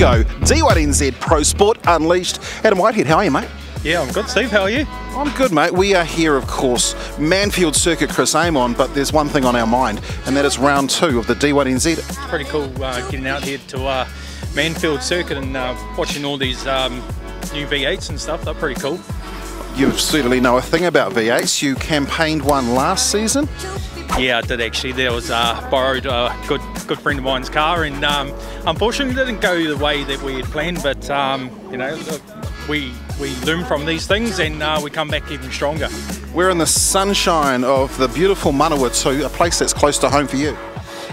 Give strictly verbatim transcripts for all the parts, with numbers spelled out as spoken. Repco D one N Z Pro Sport Unleashed. Adam Whitehead, how are you, mate? Yeah, I'm good, Steve. How are you? I'm good, mate. We are here, of course, Manfield Circuit, Chris Amon, but there's one thing on our mind, and that is round two of the D one N Z. It's pretty cool uh, getting out here to uh, Manfield Circuit and uh, watching all these um, new V eights and stuff. They're pretty cool. You certainly know a thing about V eights. You campaigned one last season? Yeah, I did actually. There was uh, borrowed a good good friend of mine's car, and um, unfortunately it didn't go the way that we had planned. But um, you know, we we learn from these things, and uh, we come back even stronger. We're in the sunshine of the beautiful Manawatu, a place that's close to home for you.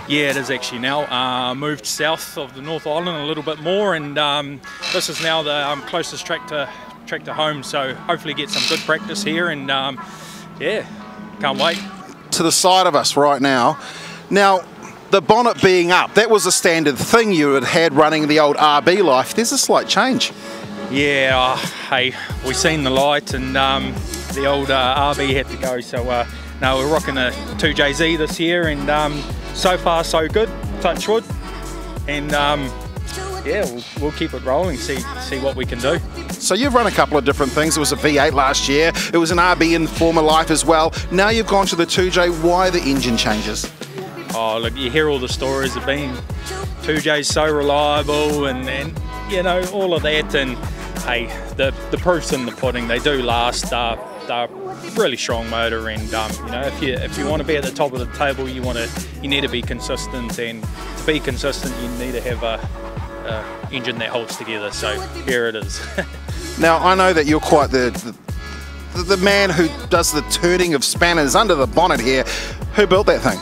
Yeah, it is actually now. Uh, moved south of the North Island a little bit more, and um, this is now the um, closest track to track to home. So hopefully get some good practice here, and um, yeah, can't wait. To the side of us right now. Now, the bonnet being up, that was a standard thing you had had running the old R B life. There's a slight change. Yeah, uh, hey, we've seen the light, and um, the old uh, R B had to go. So uh, now we're rocking a two J Z this year, and um, so far so good, touch wood. And um, yeah, we'll, we'll keep it rolling, see see what we can do. So you've run a couple of different things. It was a V eight last year. It was an R B in former life as well. Now you've gone to the two J. Why the engine changes? Oh, look, you hear all the stories of being two J's so reliable, and, and you know, all of that. And hey, the, the proof's in the pudding. They do last. Uh, they're really strong motor, and um, you know, if you if you want to be at the top of the table, you want to you need to be consistent, and to be consistent, you need to have a Uh, engine that holds together. So here it is. Now I know that you're quite the, the the man who does the turning of spanners under the bonnet here. Who built that thing?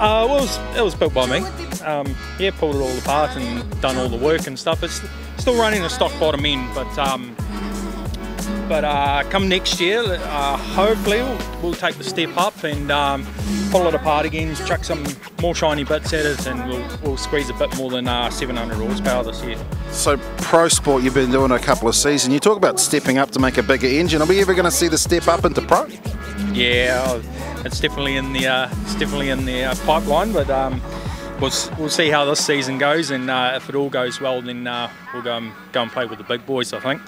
Uh, well, it was, it was built by me. Um, yeah, pulled it all apart and done all the work and stuff. It's still running the stock bottom end, but um, but uh, come next year, uh, hopefully we'll, we'll take the step up and um, pull it apart again, chuck some more shiny bits at it, and we'll, we'll squeeze a bit more than uh, seven hundred horsepower this year. So Pro Sport, you've been doing a couple of seasons. You talk about stepping up to make a bigger engine. Are we ever going to see the step up into Pro? Yeah, it's definitely in the uh, it's definitely in the uh, pipeline, but um, we'll, we'll see how this season goes, and uh, if it all goes well, then uh, we'll go and, go and play with the big boys, I think.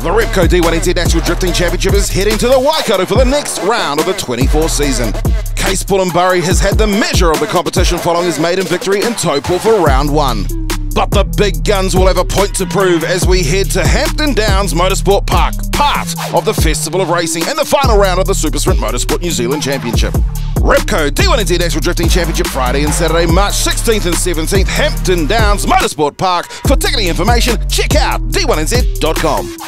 The Repco D one N Z National Drifting Championship is heading to the Waikato for the next round of the twenty-four season. Case Bullenbury has had the measure of the competition following his maiden victory in Taupo for round one. But the big guns will have a point to prove as we head to Hampton Downs Motorsport Park, part of the Festival of Racing, and the final round of the Super Sprint Motorsport New Zealand Championship. Repco D one N Z National Drifting Championship, Friday and Saturday, March sixteenth and seventeenth, Hampton Downs Motorsport Park. For ticketing information, check out D one N Z dot com.